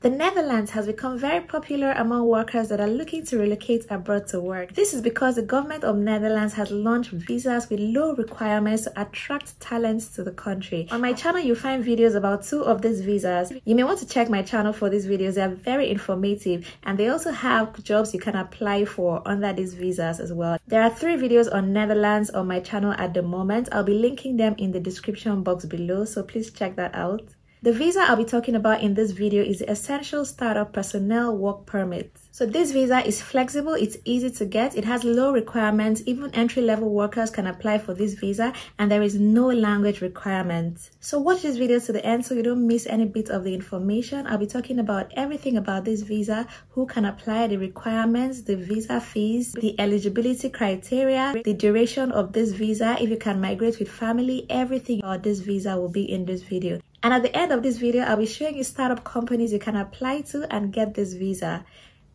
The Netherlands has become very popular among workers that are looking to relocate abroad to work. This is because the government of Netherlands has launched visas with low requirements to attract talents to the country. On my channel, you'll find videos about two of these visas. You may want to check my channel for these videos. They are very informative, and they also have jobs you can apply for under these visas as well. There are three videos on Netherlands on my channel at the moment. I'll be linking them in the description box below, so please check that out. The visa I'll be talking about in this video is the Essential Startup Personnel Work Permit. So this visa is flexible, it's easy to get, it has low requirements, even entry-level workers can apply for this visa, and there is no language requirement. So watch this video to the end so you don't miss any bit of the information. I'll be talking about everything about this visa, who can apply, the requirements, the visa fees, the eligibility criteria, the duration of this visa, if you can migrate with family, everything about this visa will be in this video. And at the end of this video, I'll be showing you startup companies you can apply to and get this visa.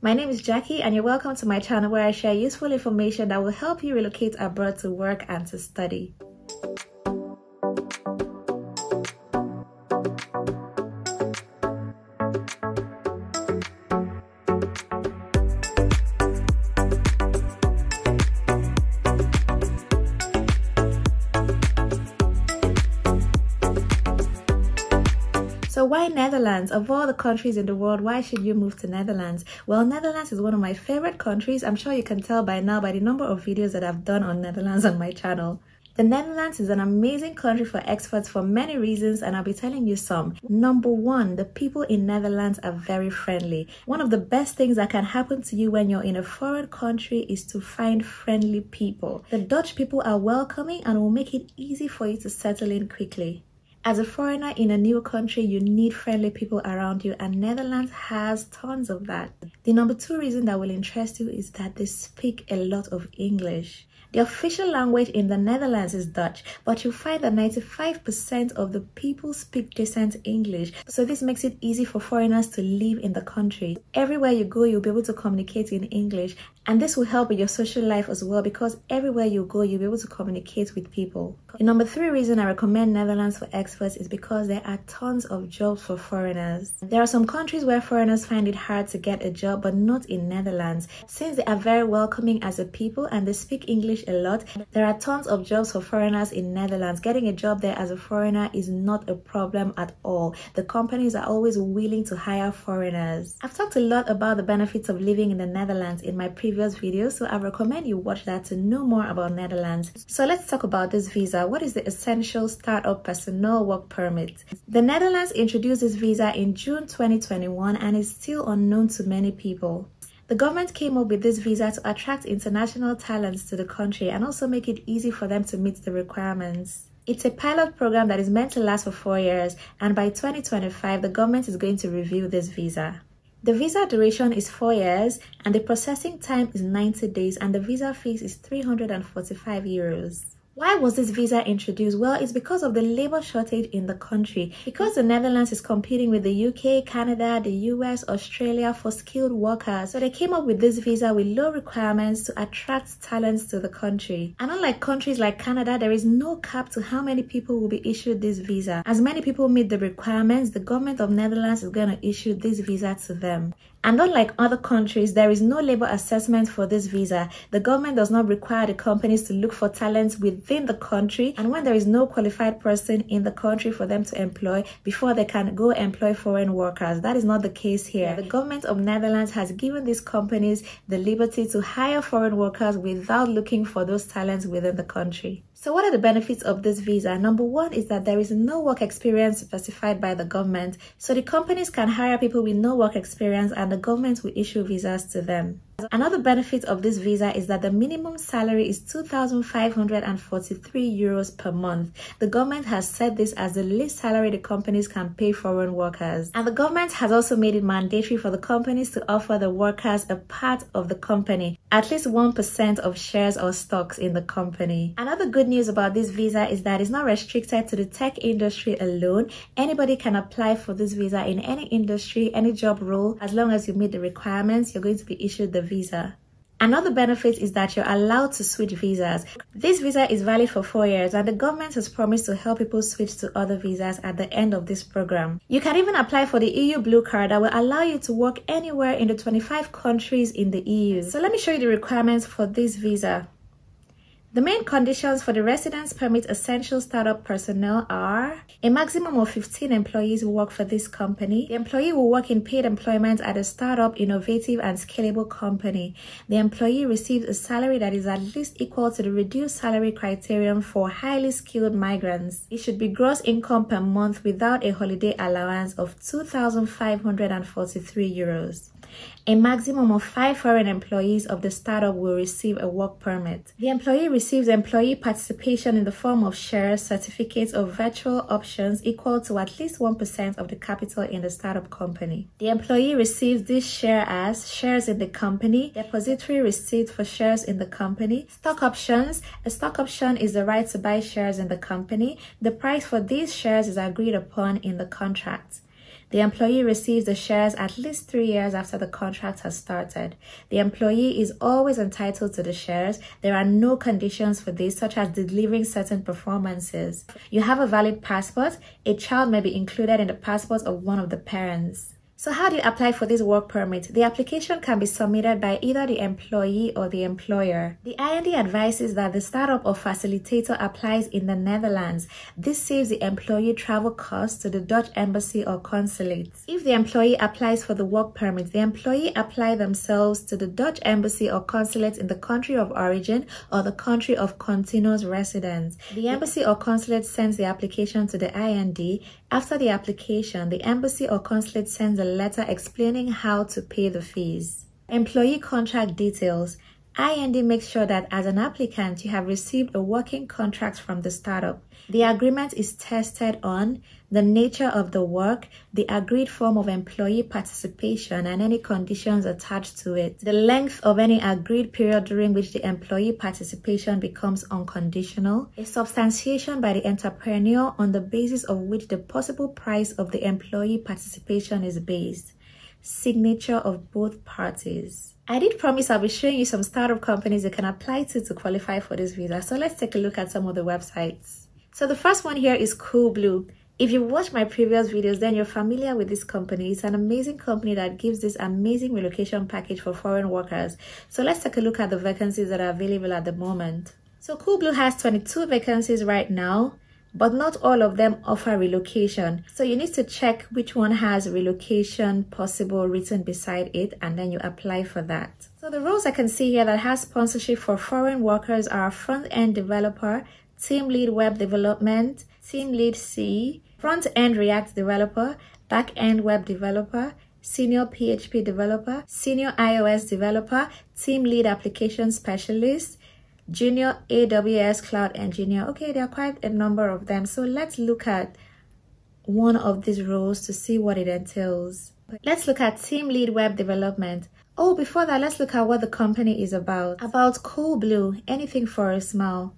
My name is Jackie, and you're welcome to my channel where I share useful information that will help you relocate abroad to work and to study. So why Netherlands? Of all the countries in the world, why should you move to Netherlands? Well, Netherlands is one of my favorite countries. I'm sure you can tell by now by the number of videos that I've done on Netherlands on my channel. The Netherlands is an amazing country for expats for many reasons, and I'll be telling you some. Number one, the people in Netherlands are very friendly. One of the best things that can happen to you when you're in a foreign country is to find friendly people. The Dutch people are welcoming and will make it easy for you to settle in quickly. As a foreigner in a new country, you need friendly people around you, and Netherlands has tons of that. The number two reason that will interest you is that they speak a lot of English. The official language in the Netherlands is Dutch, but you'll find that 95% of the people speak decent English, so this makes it easy for foreigners to live in the country. Everywhere you go, you'll be able to communicate in English, and this will help with your social life as well, because everywhere you go, you'll be able to communicate with people. The number three reason I recommend Netherlands for expats is because there are tons of jobs for foreigners. There are some countries where foreigners find it hard to get a job, but not in Netherlands. Since they are very welcoming as a people and they speak English a lot, there are tons of jobs for foreigners in Netherlands. Getting a job there as a foreigner is not a problem at all. The companies are always willing to hire foreigners. I've talked a lot about the benefits of living in the Netherlands in my previous video, so I recommend you watch that to know more about Netherlands. So let's talk about this visa. What is the Essential Startup Personnel Work Permit? The Netherlands introduced this visa in June 2021 and is still unknown to many people. The government came up with this visa to attract international talents to the country and also make it easy for them to meet the requirements. It's a pilot program that is meant to last for 4 years, and by 2025, the government is going to review this visa. The visa duration is 4 years, and the processing time is 90 days, and the visa fees is €345. Why was this visa introduced? Well, it's because of the labor shortage in the country. Because the Netherlands is competing with the UK, Canada, the US, Australia for skilled workers. So they came up with this visa with low requirements to attract talents to the country. And unlike countries like Canada, there is no cap to how many people will be issued this visa. As many people meet the requirements, the government of Netherlands is going to issue this visa to them. And unlike other countries, there is no labor assessment for this visa. The government does not require the companies to look for talents within the country, and when there is no qualified person in the country for them to employ before they can go employ foreign workers. That is not the case here. The government of Netherlands has given these companies the liberty to hire foreign workers without looking for those talents within the country. So what are the benefits of this visa? Number one is that there is no work experience specified by the government, so the companies can hire people with no work experience and the government will issue visas to them. Another benefit of this visa is that the minimum salary is €2,543 per month. The government has set this as the least salary the companies can pay foreign workers. And the government has also made it mandatory for the companies to offer the workers a part of the company, at least 1% of shares or stocks in the company. Another good news about this visa is that it's not restricted to the tech industry alone. Anybody can apply for this visa in any industry, any job role. As long as you meet the requirements, you're going to be issued the visa. Another benefit is that you're allowed to switch visas. This visa is valid for 4 years and the government has promised to help people switch to other visas at the end of this program. You can even apply for the EU Blue Card that will allow you to work anywhere in the 25 countries in the EU. So let me show you the requirements for this visa. The main conditions for the residence permit essential startup personnel are a maximum of 15 employees will work for this company. The employee will work in paid employment at a startup, innovative and scalable company. The employee receives a salary that is at least equal to the reduced salary criterion for highly skilled migrants. It should be gross income per month without a holiday allowance of €2,543. A maximum of 5 foreign employees of the startup will receive a work permit. The employee receives employee participation in the form of shares, certificates or virtual options equal to at least 1% of the capital in the startup company. The employee receives this share as shares in the company, depository receipt for shares in the company, stock options. A stock option is the right to buy shares in the company. The price for these shares is agreed upon in the contract. The employee receives the shares at least 3 years after the contract has started. The employee is always entitled to the shares. There are no conditions for this, such as delivering certain performances. You have a valid passport. A child may be included in the passport of one of the parents. So how do you apply for this work permit? The application can be submitted by either the employee or the employer. The IND advises that the startup or facilitator applies in the Netherlands. This saves the employee travel costs to the Dutch embassy or consulate. If the employee applies for the work permit, the employee apply themselves to the Dutch embassy or consulate in the country of origin or the country of continuous residence. The embassy or consulate sends the application to the IND. After the application, the embassy or consulate sends a letter explaining how to pay the fees. Employee contract details. IND makes sure that as an applicant, you have received a working contract from the startup. The agreement is tested on the nature of the work, the agreed form of employee participation, and any conditions attached to it, the length of any agreed period during which the employee participation becomes unconditional, a substantiation by the entrepreneur on the basis of which the possible price of the employee participation is based, signature of both parties. I did promise I'll be showing you some startup companies you can apply to qualify for this visa. So let's take a look at some of the websites. So the first one here is Coolblue. If you watched my previous videos, then you're familiar with this company. It's an amazing company that gives this amazing relocation package for foreign workers. So let's take a look at the vacancies that are available at the moment. So Coolblue has 22 vacancies right now, but not all of them offer relocation. So you need to check which one has relocation possible written beside it, and then you apply for that. So the roles I can see here that has sponsorship for foreign workers are front-end developer, team lead web development, team lead CE, front-end React developer, back-end web developer, senior PHP developer, senior iOS developer, team lead application specialist, junior AWS cloud engineer. Okay, there are quite a number of them. So let's look at one of these roles to see what it entails. Let's look at team lead web development. Oh, before that, let's look at what the company is about. About Coolblue, anything for a smile.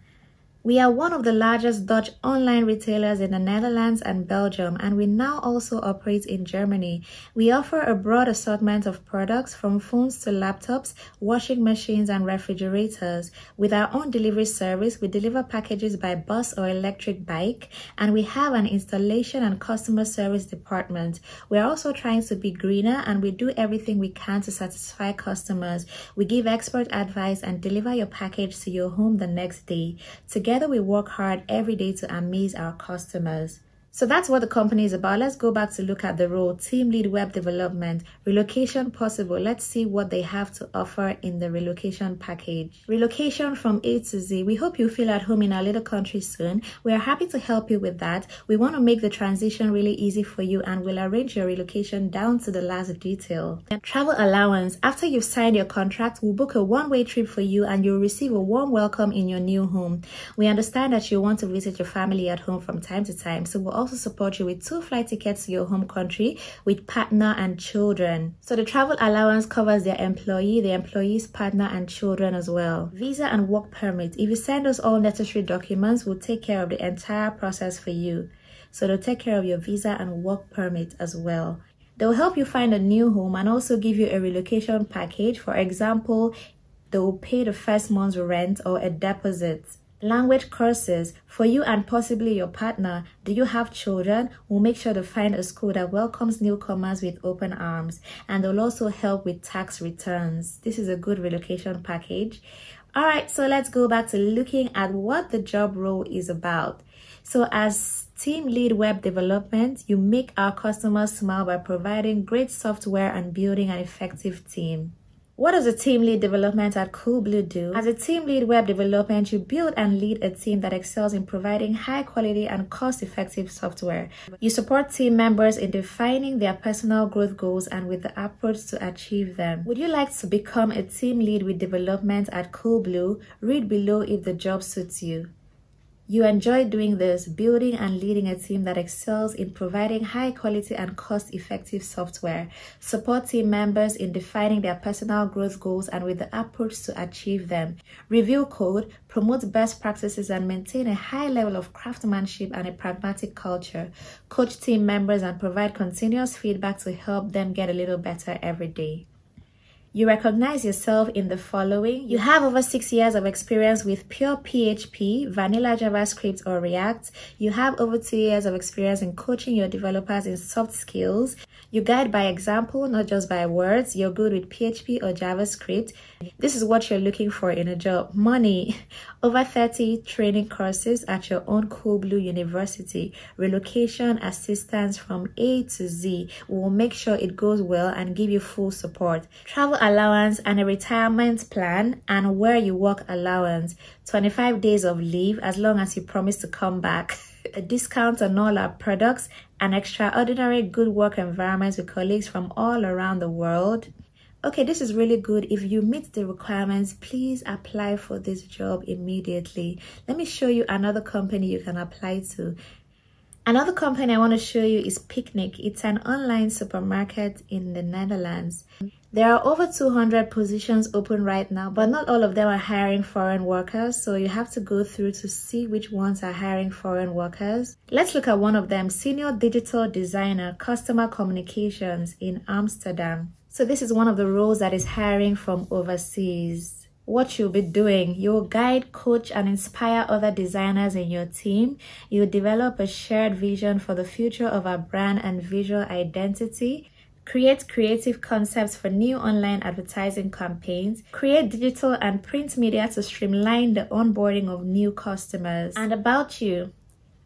We are one of the largest Dutch online retailers in the Netherlands and Belgium, and we now also operate in Germany. We offer a broad assortment of products from phones to laptops, washing machines and refrigerators. With our own delivery service, we deliver packages by bus or electric bike, and we have an installation and customer service department. We are also trying to be greener, and we do everything we can to satisfy customers. We give expert advice and deliver your package to your home the next day. Together we work hard every day to amaze our customers. So that's what the company is about. Let's go back to look at the role, team lead web development, relocation possible. Let's see what they have to offer in the relocation package. Relocation from A to Z. We hope you feel at home in our little country soon. We are happy to help you with that. We want to make the transition really easy for you, and we'll arrange your relocation down to the last detail. And travel allowance. After you've signed your contract, we'll book a one-way trip for you and you'll receive a warm welcome in your new home. We understand that you want to visit your family at home from time to time, so we'll also support you with 2 flight tickets to your home country with partner and children. So the travel allowance covers their employee, the employee's partner and children as well. Visa and work permit. If you send us all necessary documents, we'll take care of the entire process for you. So they'll take care of your visa and work permit as well. They'll help you find a new home and also give you a relocation package. For example, they will pay the first month's rent or a deposit. Language courses for you and possibly your partner. Do you have children? We'll make sure to find a school that welcomes newcomers with open arms, and they'll also help with tax returns. This is a good relocation package. All right, so let's go back to looking at what the job role is about. So as team lead web development, you make our customers smile by providing great software and building an effective team. What does a team lead development at Coolblue do? As a team lead web development, you build and lead a team that excels in providing high quality and cost-effective software. You support team members in defining their personal growth goals and with the approach to achieve them. Would you like to become a team lead with development at Coolblue? Read below if the job suits you. You enjoy doing this, building and leading a team that excels in providing high quality and cost-effective software. Support team members in defining their personal growth goals and with the approach to achieve them. Review code, promote best practices and maintain a high level of craftsmanship and a pragmatic culture. Coach team members and provide continuous feedback to help them get a little better every day. You recognize yourself in the following. You have over 6 years of experience with pure PHP, vanilla JavaScript or React. You have over 2 years of experience in coaching your developers in soft skills. You guide by example, not just by words. You're good with PHP or JavaScript. This is what you're looking for in a job. Money. Over 30 training courses at your own Coolblue University. Relocation assistance from A to Z. We will make sure it goes well and give you full support. Travel allowance and a retirement plan and where you work allowance, 25 days of leave as long as you promise to come back, a discount on all our products, an extraordinary good work environment with colleagues from all around the world. Okay, this is really good. If you meet the requirements, please apply for this job immediately. Let me show you another company you can apply to. Another company I want to show you is Picnic. It's an online supermarket in the Netherlands. There are over 200 positions open right now, but not all of them are hiring foreign workers, so you have to go through to see which ones are hiring foreign workers. Let's look at one of them, Senior Digital Designer, Customer Communications in Amsterdam. So this is one of the roles that is hiring from overseas. What you'll be doing, you'll guide, coach, and inspire other designers in your team. You'll develop a shared vision for the future of our brand and visual identity. Create creative concepts for new online advertising campaigns. Create digital and print media to streamline the onboarding of new customers. And about you.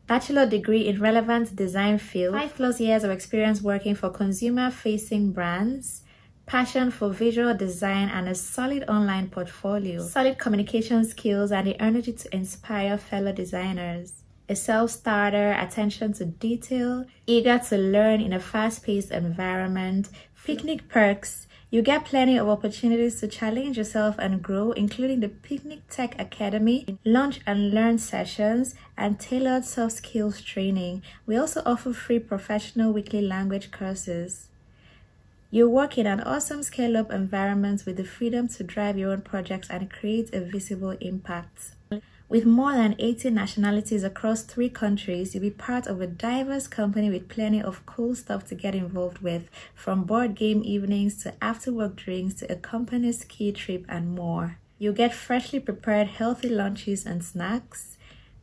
Bachelor degree in relevant design field. 5+ years of experience working for consumer-facing brands. Passion for visual design and a solid online portfolio, solid communication skills and the energy to inspire fellow designers, a self-starter, attention to detail, eager to learn in a fast-paced environment. Picnic perks. You get plenty of opportunities to challenge yourself and grow, including the Picnic Tech Academy, lunch and learn sessions, and tailored soft skills training. We also offer free professional weekly language courses. You work in an awesome scale-up environment with the freedom to drive your own projects and create a visible impact. With more than 80 nationalities across 3 countries, you'll be part of a diverse company with plenty of cool stuff to get involved with, from board game evenings to after-work drinks to a company ski trip and more. You'll get freshly prepared healthy lunches and snacks.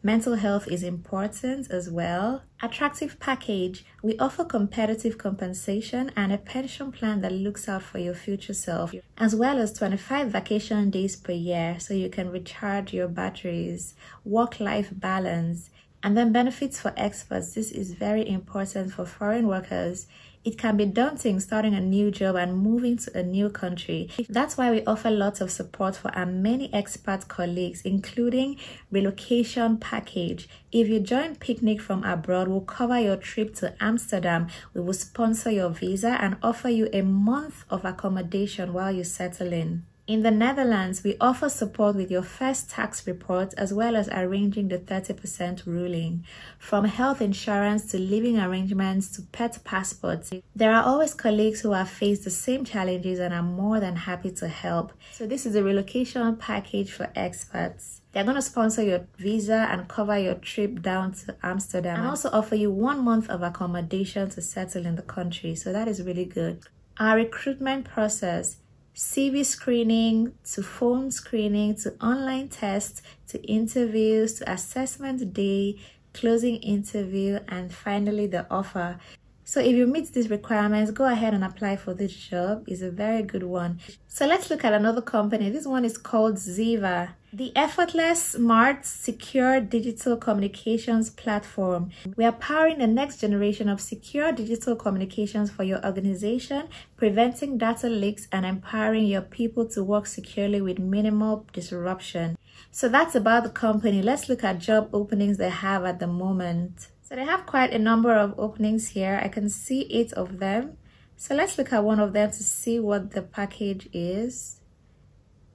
Mental health is important as well. Attractive package. We offer competitive compensation and a pension plan that looks out for your future self, as well as 25 vacation days per year so you can recharge your batteries. Work-life balance. And then benefits for expats. This is very important for foreign workers. It can be daunting starting a new job and moving to a new country. That's why we offer lots of support for our many expat colleagues, including relocation package. If you join Picnic from abroad, we'll cover your trip to Amsterdam. We will sponsor your visa and offer you a month of accommodation while you settle in. In the Netherlands, we offer support with your first tax report as well as arranging the 30% ruling. From health insurance to living arrangements to pet passports, there are always colleagues who have faced the same challenges and are more than happy to help. So this is a relocation package for expats. They're going to sponsor your visa and cover your trip down to Amsterdam and also offer you 1 month of accommodation to settle in the country. So that is really good. Our recruitment process. CV screening, to phone screening, to online tests, to interviews, to assessment day, closing interview, and finally the offer. So if you meet these requirements, go ahead and apply for this job. It's a very good one. So let's look at another company. This one is called Ziva, the effortless, smart, secure digital communications platform. We are powering the next generation of secure digital communications for your organization, preventing data leaks and empowering your people to work securely with minimal disruption. So that's about the company. Let's look at job openings they have at the moment. So they have quite a number of openings here. I can see 8 of them. So let's look at one of them to see what the package is.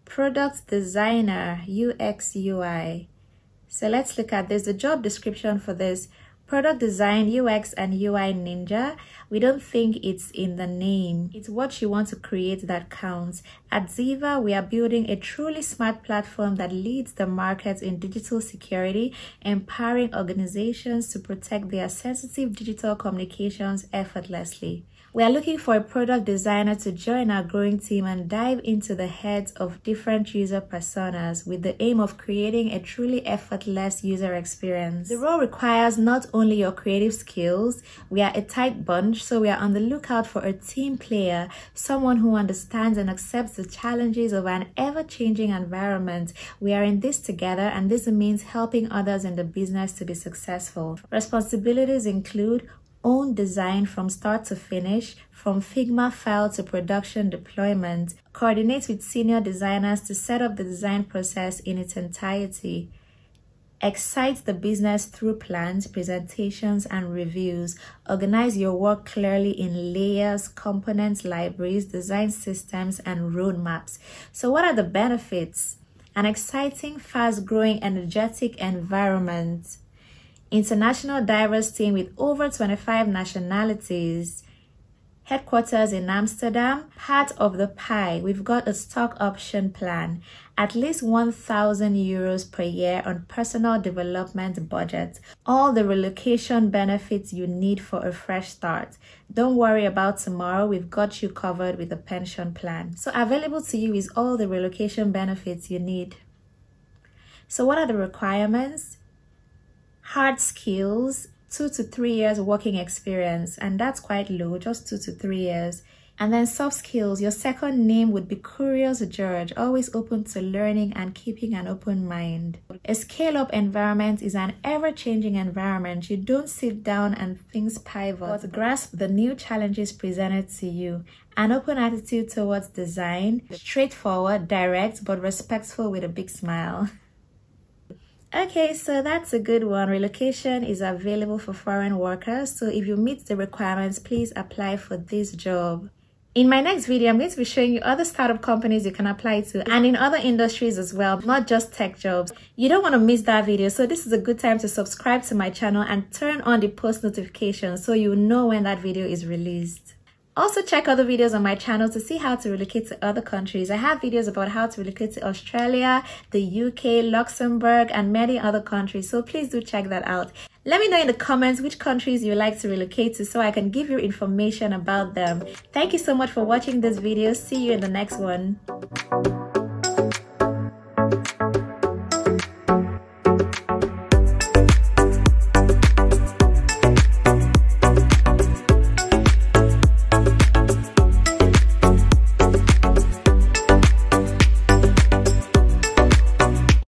Product designer, UX, UI. So let's look at this, the job description for this. Product design, UX and UI ninja. We don't think it's in the name. It's what you want to create that counts. At Ziva, we are building a truly smart platform that leads the market in digital security, empowering organizations to protect their sensitive digital communications effortlessly. We are looking for a product designer to join our growing team and dive into the heads of different user personas with the aim of creating a truly effortless user experience. The role requires not only your creative skills. We are a tight bunch, so we are on the lookout for a team player, someone who understands and accepts the challenges of an ever-changing environment. We are in this together, and this means helping others in the business to be successful. Responsibilities include own design from start to finish, from Figma file to production deployment. Coordinate with senior designers to set up the design process in its entirety. Excite the business through plans, presentations, and reviews. Organize your work clearly in layers, components, libraries, design systems, and roadmaps. So what are the benefits? An exciting, fast-growing, energetic environment. International diverse team with over 25 nationalities. Headquarters in Amsterdam. Part of the pie, we've got a stock option plan. At least 1,000 euros per year on personal development budget. All the relocation benefits you need for a fresh start. Don't worry about tomorrow, we've got you covered with a pension plan. So available to you is all the relocation benefits you need. So what are the requirements? Hard skills, 2 to 3 years working experience, and that's quite low, just 2 to 3 years. And then soft skills, your second name would be Curious George, always open to learning and keeping an open mind. A scale-up environment is an ever-changing environment. You don't sit down and things pivot, but grasp the new challenges presented to you. An open attitude towards design, straightforward, direct, but respectful with a big smile. Okay, so that's a good one. Relocation is available for foreign workers. So if you meet the requirements, please apply for this job. In my next video, I'm going to be showing you other startup companies you can apply to, and in other industries as well, not just tech jobs. You don't want to miss that video. So this is a good time to subscribe to my channel and turn on the post notifications so you know when that video is released. Also check other videos on my channel to see how to relocate to other countries. I have videos about how to relocate to Australia, the UK, Luxembourg, and many other countries, so please do check that out. Let me know in the comments which countries you like to relocate to so I can give you information about them. Thank you so much for watching this video. See you in the next one.